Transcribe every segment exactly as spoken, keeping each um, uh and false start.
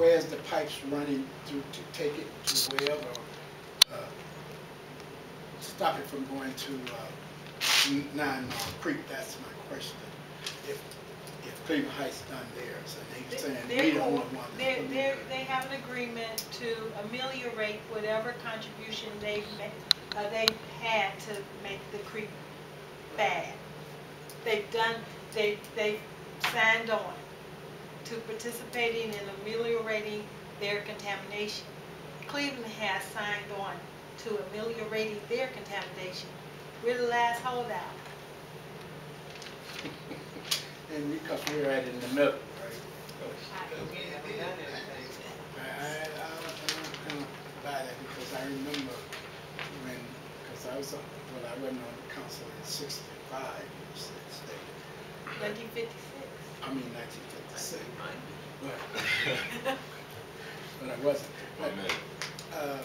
where's the pipes running to, to take it to wherever, uh, stop it from going to uh, Nine Mile Creek? That's my question. If if Cleveland Heights done theirs, and they saying we don't want one, they they have an agreement to ameliorate whatever contribution they've uh, they had to make the creek bad. They've done they they've signed on to participating in ameliorating their contamination. Cleveland has signed on to ameliorating their contamination. We're the last holdout. And because we're right in the middle, right? I, I, I, I don't buy that, because I remember when, because I was, well, I wasn't on the council in sixty-five, you said, nineteen fifty-six. I mean, nineteen fifty-six. But, but I wasn't. But, uh,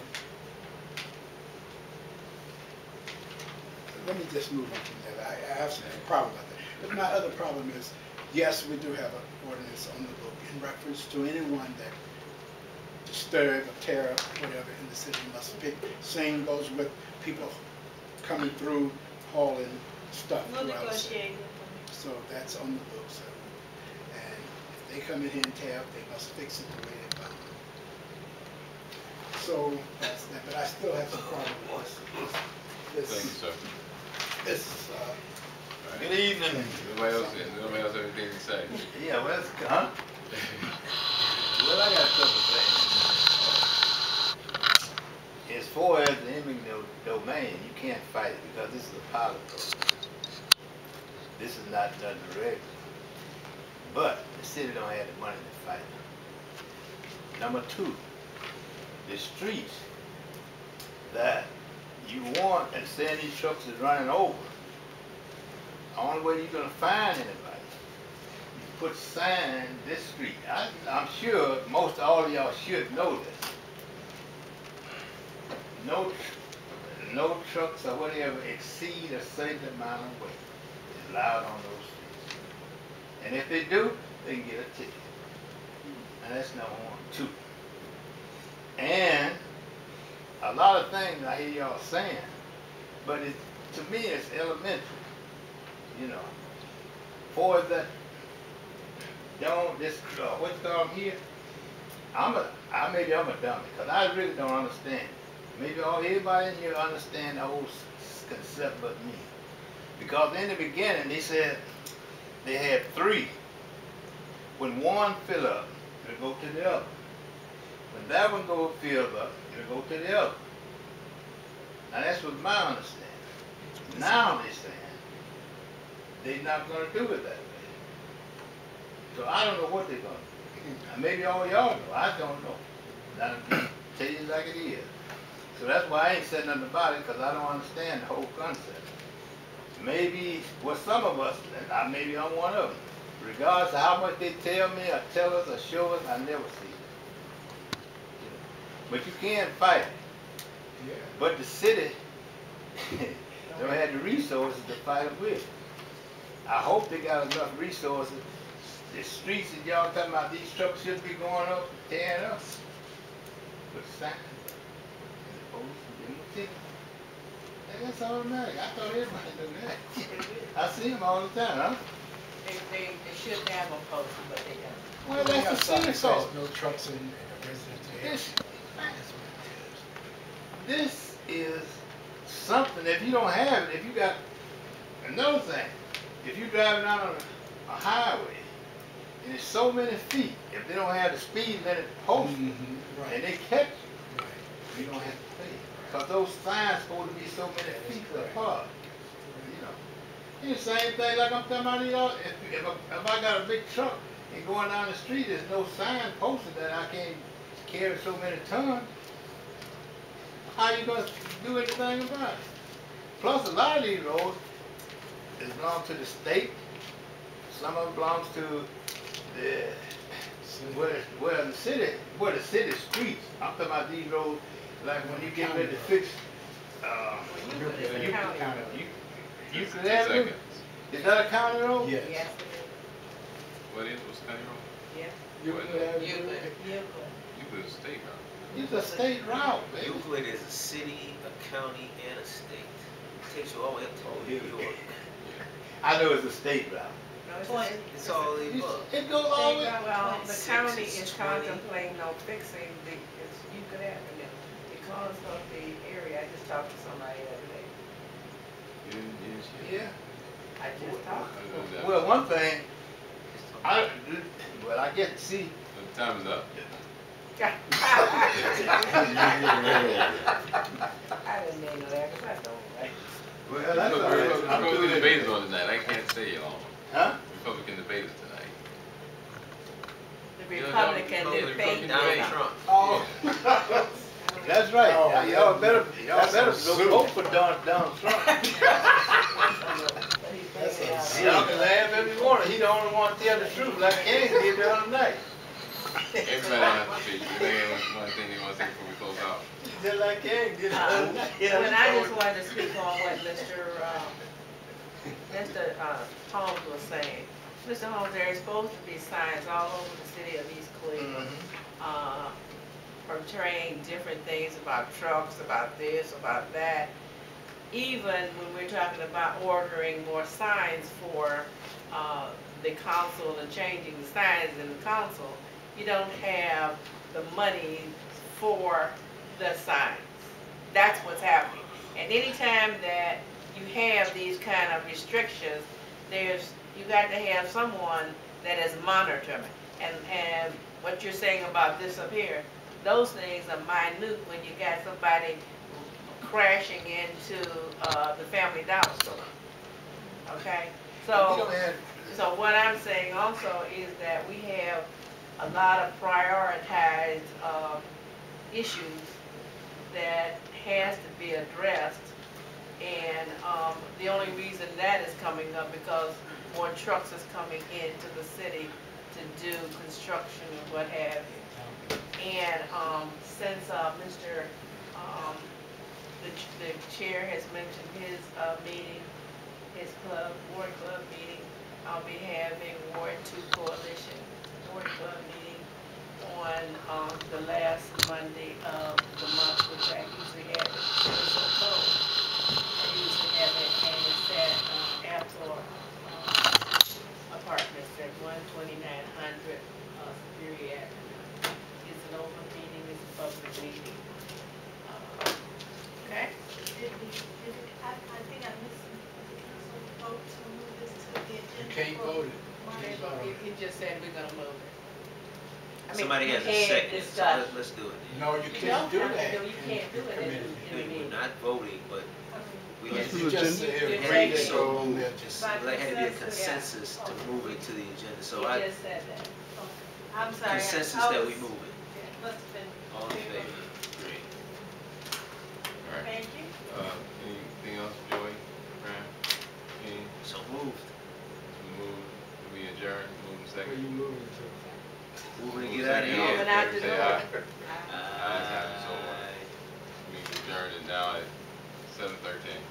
let me just move on from that. I, I have some problem about that. But my other problem is, yes, we do have an ordinance on the book in reference to anyone that disturbs or tear up whatever in the city must pick. Same goes with people coming through, hauling stuff. We'll negotiate with them. So that's on the book. So. And if they come in here and tear up, they must fix it the way they found it. So that's that. But I still have some problem with this. This, Thank you, sir. This, uh, Good evening. Nobody else, nobody else has anything to say. Yeah, well, that's, huh? Well, I got stuff to say. As far as the eminent domain, you can't fight it because this is a pilot program. This is not done directly. But the city don't have the money to fight it. Number two, the streets that you want and send these trucks is running over. Only way you're going to find anybody, you put signs this street. I, I'm sure most all of y'all should know this. No, no trucks or whatever exceed a certain amount of weight is allowed on those streets. And if they do, they can get a ticket. And that's number one. Two. And a lot of things I hear y'all saying, but it, to me it's elementary. You know, for that don't this uh, what's called here? I'm a I maybe I'm a dummy because I really don't understand. Maybe all everybody in here understand the whole concept but me. Because in the beginning they said they had three. When one fill up, it'll go to the other. When that one go fill up, it'll go to the other. Now that's what my understanding. Now they saying they're not going to do it that way. So I don't know what they're going to do. Maybe all y'all know. I don't know. I don't tell you like it is. So that's why I ain't said nothing about it, because I don't understand the whole concept. Maybe, well, some of us, and I maybe I'm one of them, regardless of how much they tell me or tell us or show us, I never see it. You know? But you can fight it. Yeah. But the city don't have the resources to fight it with. I hope they got enough resources. The streets that y'all talking about, these trucks should be going up, tearing up. Put signs up. And the police and them a ticket. And that's automatic. I thought everybody done that. I see them all the time, huh? They, they, they should have a post, but they don't. Well, well that's the city fault. No trucks in the residence area. This, this is something, if you don't have it, if you got another thing. If you're driving out on a, a highway, and it's so many feet, if they don't have the speed limit posted, mm-hmm, right, and they catch you, right, you don't have to pay. Because those signs are supposed to be so many feet apart. You know, it's the same thing like I'm talking about, you know, if, if, I, if I got a big truck and going down the street, there's no sign posted that I can't carry so many tons, how you going to do anything about it? Plus, a lot of these roads, it belongs to the state. Some of it belongs to the where, where the city, where the city streets. I'm talking about these roads. Like when you get ready to fix, uh, you, you, you, you could have it. Is that a county road? Yes. Yes. What is it? What's a county road? Yes. Euclid Avenue. Euclid. Euclid is a state route. It's a state route, baby. Euclid is a city, a county, and a state. It takes you all the way up to New York. I know it's a state route. No, it's, twenty, it's, it's all it goes it go all the way. Well, the county is contemplating on fixing the Euclid Avenue because of the area. I just talked to somebody the other day. Yes, yes, yes. Yeah. I just well, talked to them. Well, one thing. I, well, I get to see. The time is up. I didn't mean to laugh because I don't like. Well, that's all right. We're supposed to debate it on tonight. I can't say it all. Huh? Republican debate it tonight. The Republican debate. Donald Trump. Oh. Yeah. That's right. Oh, y'all yeah, better, y'all better vote for Donald Trump. Y'all can laugh every morning. He don't want to tell the truth like Kenny did the other night. Everybody has to be. Everybody wants one thing they want to say before we close out. Just like Kenny did the other night. When I just wanted to speak on what Mister Um, Mister Uh, Holmes was saying. Mister Holmes, there is supposed to be signs all over the city of East Cleveland. Mm-hmm. uh, portraying different things about trucks, about this, about that. Even when we're talking about ordering more signs for uh, the council and changing the signs in the council, you don't have the money for the signs. That's what's happening. And anytime that you have these kind of restrictions, there's you got to have someone that is monitoring. And and what you're saying about this up here, those things are minute when you got somebody crashing into uh, the Family Dollar store. Okay, so so what I'm saying also is that we have a lot of prioritized um, issues that has to be addressed, and um, the only reason that is coming up because more trucks is coming into the city to do construction and what have you. And um, since uh, Mister Um, the, ch the chair has mentioned his uh, meeting, his club, Ward Club meeting, I'll be having Ward two Coalition, Ward Club meeting on um, the last Monday of the month, which I usually have it. So cold. I usually have it, and it's at um, Aptor um, Apartments at one twenty-nine hundred uh, Superior Avenue. Open meeting is a public meeting. Uh, okay? Did we, did we, I, I think I missed the council vote to move this to the agenda. You can't vote it. He just said we're going to move it. I mean, somebody has a second, so let's, let's do it. No, you can't do that. No, you can't do it. We're not voting, but we have to just agree, so there had to be a consensus to move it to the agenda. So I just said that. I'm sorry. Consensus that we move it. All in favor? Great. All right. Thank you. Uh, anything else, Joey? Brian? Any? So moved. So moved. We adjourn. Move in second. Where you moving to? Moving to get out of here. Moving out the door. Aye. Aye. Aye. So, uh, we adjourn, and now at seven thirteen.